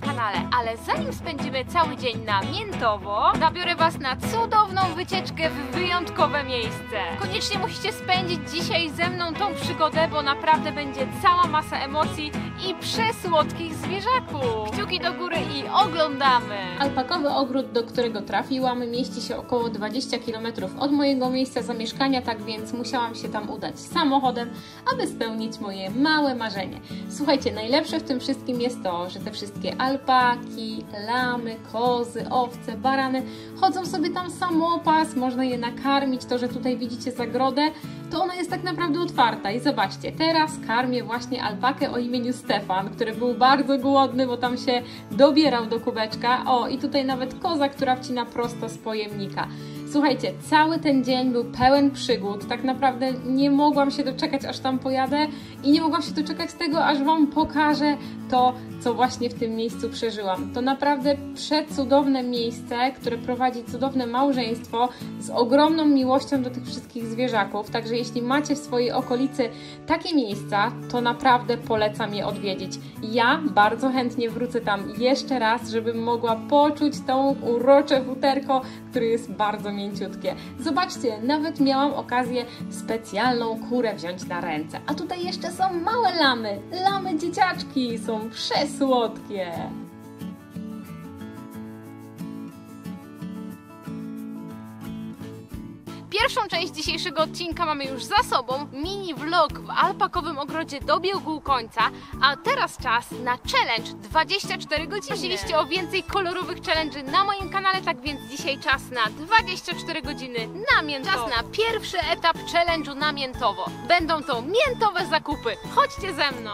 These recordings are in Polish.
kanale. Ale zanim spędzimy cały dzień na Miętowo, zabiorę Was na cudowną wycieczkę w wyjątkowe miejsce. Koniecznie musicie spędzić dzisiaj ze mną tą przygodę, bo naprawdę będzie cała masa emocji i przesłodkich zwierzaków. Kciuki do góry i oglądamy! Alpakowy ogród, do którego trafiłam, mieści się około 20 km od mojego miejsca zamieszkania, tak więc musiałam się tam udać samochodem, aby spełnić moje małe marzenie. Słuchajcie, najlepsze w tym wszystkim jest to, że te wszystkie alpaki, lamy, kozy, owce, barany chodzą sobie tam samopas, można je nakarmić. To, że tutaj widzicie zagrodę, to ona jest tak naprawdę otwarta i zobaczcie, teraz karmię właśnie alpakę o imieniu Stefan, który był bardzo głodny, bo tam się dobierał do kubeczka. O, i tutaj nawet koza, która wcina prosto z pojemnika. Słuchajcie, cały ten dzień był pełen przygód, tak naprawdę nie mogłam się doczekać, aż tam pojadę i nie mogłam się doczekać tego, aż Wam pokażę to, co właśnie w tym miejscu przeżyłam. To naprawdę przecudowne miejsce, które prowadzi cudowne małżeństwo z ogromną miłością do tych wszystkich zwierzaków, także jeśli macie w swojej okolicy takie miejsca, to naprawdę polecam je odwiedzić. Ja bardzo chętnie wrócę tam jeszcze raz, żebym mogła poczuć tą urocze futerko, które jest bardzo mięciutkie. Zobaczcie, nawet miałam okazję specjalną kurę wziąć na ręce. A tutaj jeszcze są małe lamy. Lamy dzieciaczki są przesłodkie. Pierwszą część dzisiejszego odcinka mamy już za sobą, mini vlog w Alpakowym Ogrodzie dobiegł końca, a teraz czas na challenge 24 godziny. Prosiliście o więcej kolorowych challenge'y na moim kanale, tak więc dzisiaj czas na 24 godziny na Miętowo. Czas na pierwszy etap challenge'u na Miętowo. Będą to miętowe zakupy, chodźcie ze mną!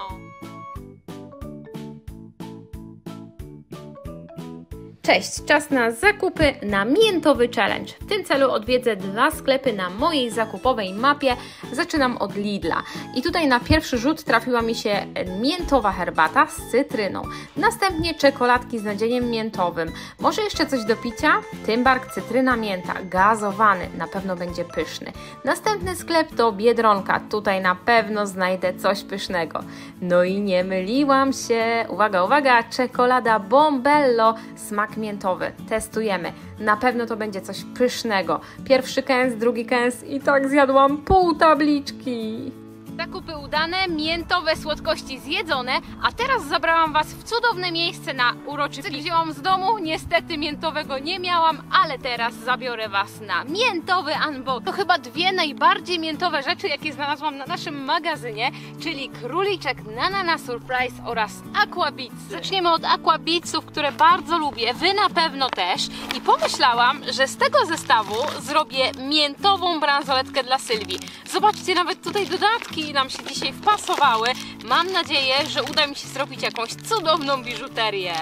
Cześć! Czas na zakupy na miętowy challenge. W tym celu odwiedzę dwa sklepy na mojej zakupowej mapie. Zaczynam od Lidla. I tutaj na pierwszy rzut trafiła mi się miętowa herbata z cytryną. Następnie czekoladki z nadzieniem miętowym. Może jeszcze coś do picia? Tymbark, cytryna, mięta. Gazowany. Na pewno będzie pyszny. Następny sklep to Biedronka. Tutaj na pewno znajdę coś pysznego. No i nie myliłam się. Uwaga, uwaga! Czekolada Bombello. Smak miętowy. Testujemy. Na pewno to będzie coś pysznego. Pierwszy kęs, drugi kęs i tak zjadłam pół tabliczki. Zakupy udane, miętowe słodkości zjedzone, a teraz zabrałam Was w cudowne miejsce na uroczy piknik. Wzięłam z domu, niestety miętowego nie miałam, ale teraz zabiorę Was na miętowy unbox. To chyba dwie najbardziej miętowe rzeczy, jakie znalazłam na naszym magazynie, czyli króliczek Nana Surprise oraz Aquabeads. Zaczniemy od Aquabeadsów, które bardzo lubię, Wy na pewno też, i pomyślałam, że z tego zestawu zrobię miętową bransoletkę dla Sylwii. Zobaczcie, nawet tutaj dodatki nam się dzisiaj wpasowały. Mam nadzieję, że uda mi się zrobić jakąś cudowną biżuterię.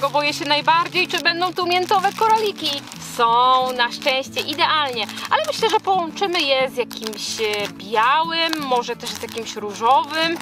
Bo boję się najbardziej, czy będą tu miętowe koraliki. Są na szczęście idealnie, ale myślę, że połączymy je z jakimś białym, może też z jakimś różowym.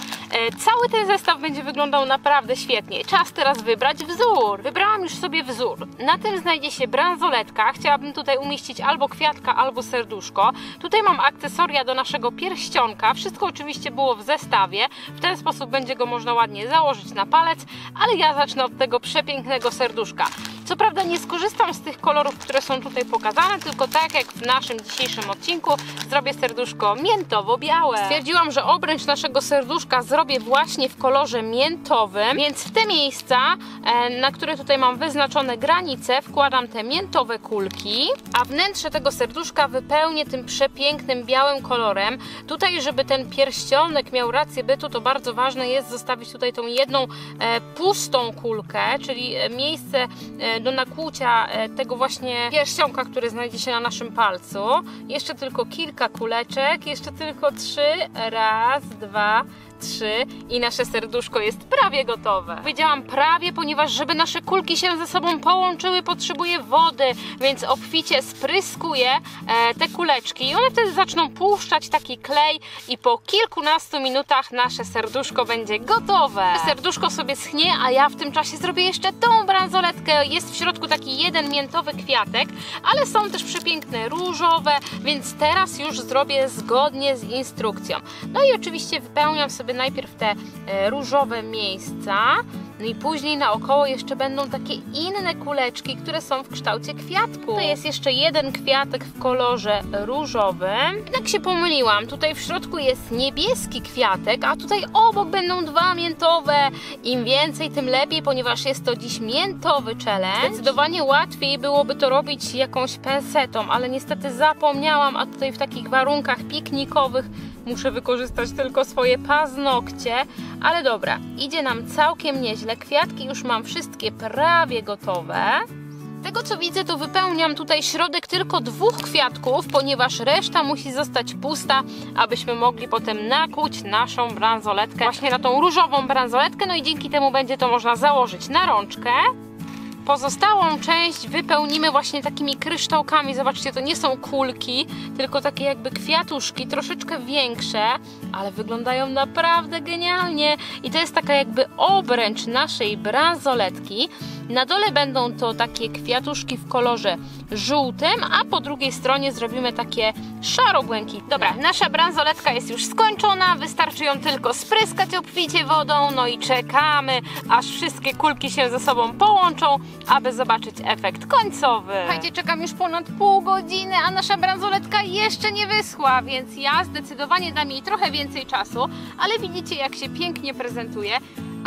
Cały ten zestaw będzie wyglądał naprawdę świetnie. Czas teraz wybrać wzór. Wybrałam już sobie wzór. Na tym znajdzie się bransoletka. Chciałabym tutaj umieścić albo kwiatka, albo serduszko. Tutaj mam akcesoria do naszego pierścionka. Wszystko oczywiście było w zestawie. W ten sposób będzie go można ładnie założyć na palec, ale ja zacznę od tego przepięknego serduszka. Co prawda nie skorzystam z tych kolorów, które są tutaj pokazane, tylko tak jak w naszym dzisiejszym odcinku zrobię serduszko miętowo-białe. Stwierdziłam, że obręcz naszego serduszka zrobię właśnie w kolorze miętowym, więc w te miejsca, na które tutaj mam wyznaczone granice, wkładam te miętowe kulki, a wnętrze tego serduszka wypełnię tym przepięknym białym kolorem. Tutaj, żeby ten pierścionek miał rację bytu, to bardzo ważne jest zostawić tutaj tą jedną pustą kulkę, czyli miejsce do nakłucia tego właśnie pierścionka, który znajdzie się na naszym palcu. Jeszcze tylko kilka kuleczek, jeszcze tylko trzy, raz, dwa, trzy i nasze serduszko jest prawie gotowe. Powiedziałam prawie, ponieważ żeby nasze kulki się ze sobą połączyły, potrzebuję wody, więc obficie spryskuję te kuleczki i one wtedy zaczną puszczać taki klej i po kilkunastu minutach nasze serduszko będzie gotowe. Serduszko sobie schnie, a ja w tym czasie zrobię jeszcze tą bransoletkę. Jest w środku taki jeden miętowy kwiatek, ale są też przepiękne różowe, więc teraz już zrobię zgodnie z instrukcją. No i oczywiście wypełniam sobie sobie najpierw te różowe miejsca, no i później naokoło jeszcze będą takie inne kuleczki, które są w kształcie kwiatku. To jest jeszcze jeden kwiatek w kolorze różowym. Jednak się pomyliłam, tutaj w środku jest niebieski kwiatek, a tutaj obok będą dwa miętowe. Im więcej, tym lepiej, ponieważ jest to dziś miętowy challenge. Zdecydowanie łatwiej byłoby to robić jakąś pensetą, ale niestety zapomniałam, a tutaj w takich warunkach piknikowych muszę wykorzystać tylko swoje paznokcie, ale dobra, idzie nam całkiem nieźle. Kwiatki już mam wszystkie prawie gotowe. Z tego co widzę, to wypełniam tutaj środek tylko dwóch kwiatków, ponieważ reszta musi zostać pusta, abyśmy mogli potem nakłuć naszą bransoletkę właśnie na tą różową bransoletkę, no i dzięki temu będzie to można założyć na rączkę. Pozostałą część wypełnimy właśnie takimi kryształkami. Zobaczcie, to nie są kulki, tylko takie jakby kwiatuszki, troszeczkę większe, ale wyglądają naprawdę genialnie. I to jest taka jakby obręcz naszej bransoletki. Na dole będą to takie kwiatuszki w kolorze żółtym, a po drugiej stronie zrobimy takie szaro-błękitne. Dobra, nasza bransoletka jest już skończona, wystarczy ją tylko spryskać obficie wodą, no i czekamy, aż wszystkie kulki się ze sobą połączą, aby zobaczyć efekt końcowy. Słuchajcie, czekam już ponad pół godziny, a nasza bransoletka jeszcze nie wyschła, więc ja zdecydowanie dam jej trochę więcej czasu, ale widzicie, jak się pięknie prezentuje.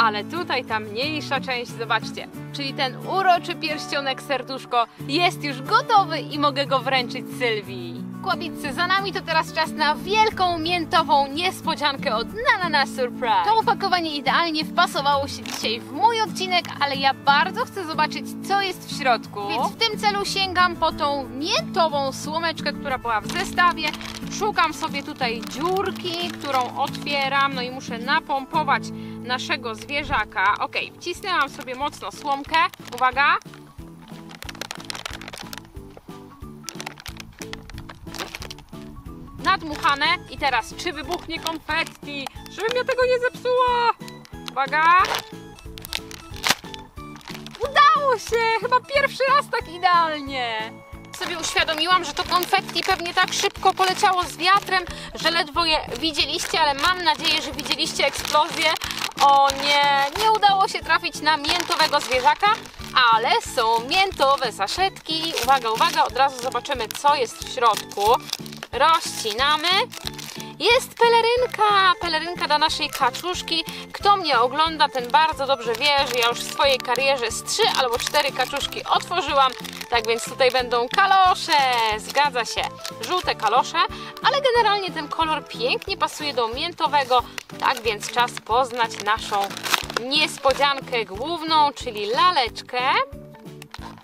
Ale tutaj ta mniejsza część, zobaczcie, czyli ten uroczy pierścionek serduszko jest już gotowy i mogę go wręczyć Sylwii. Kłabitcy, za nami, to teraz czas na wielką miętową niespodziankę od Nana Surprise. To opakowanie idealnie wpasowało się dzisiaj w mój odcinek, ale ja bardzo chcę zobaczyć, co jest w środku. Więc w tym celu sięgam po tą miętową słomeczkę, która była w zestawie. Szukam sobie tutaj dziurki, którą otwieram, no i muszę napompować naszego zwierzaka. Ok, wcisnęłam sobie mocno słomkę. Uwaga! Nadmuchane i teraz czy wybuchnie konfetti? Żebym ja tego nie zepsuła! Uwaga! Udało się! Chyba pierwszy raz tak idealnie! Sobie uświadomiłam, że to konfetti pewnie tak szybko poleciało z wiatrem, że ledwo je widzieliście, ale mam nadzieję, że widzieliście eksplozję. O nie, nie udało się trafić na miętowego zwierzaka, ale są miętowe saszetki. Uwaga, uwaga, od razu zobaczymy, co jest w środku. Rozcinamy. Jest pelerynka, pelerynka dla naszej kaczuszki. Kto mnie ogląda, ten bardzo dobrze wie, że ja już w swojej karierze z 3 albo 4 kaczuszki otworzyłam. Tak więc tutaj będą kalosze, zgadza się, żółte kalosze, ale generalnie ten kolor pięknie pasuje do miętowego, tak więc czas poznać naszą niespodziankę główną, czyli laleczkę.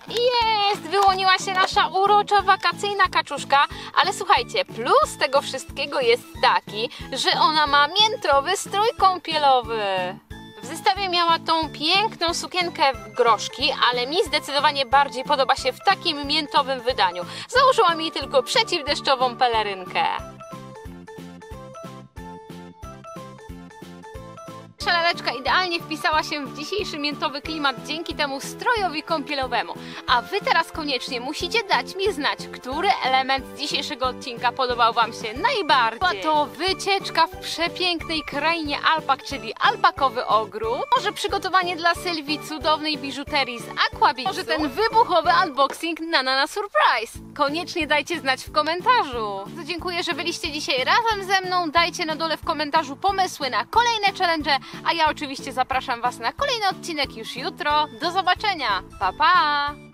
Jest! Wyłoniła się nasza urocza wakacyjna kaczuszka, ale słuchajcie, plus tego wszystkiego jest taki, że ona ma miętowy strój kąpielowy. W zestawie miała tą piękną sukienkę w groszki, ale mi zdecydowanie bardziej podoba się w takim miętowym wydaniu. Założyłam jej tylko przeciwdeszczową pelerynkę. Nasza laleczka idealnie wpisała się w dzisiejszy miętowy klimat dzięki temu strojowi kąpielowemu. A Wy teraz koniecznie musicie dać mi znać, który element dzisiejszego odcinka podobał Wam się najbardziej. Była to wycieczka w przepięknej krainie alpak, czyli alpakowy ogród. Może przygotowanie dla Sylwii cudownej biżuterii z Aquabeads. Może ten wybuchowy unboxing Nana Surprise. Koniecznie dajcie znać w komentarzu. Dziękuję, że byliście dzisiaj razem ze mną. Dajcie na dole w komentarzu pomysły na kolejne challenge. A ja oczywiście zapraszam Was na kolejny odcinek już jutro. Do zobaczenia! Pa, pa!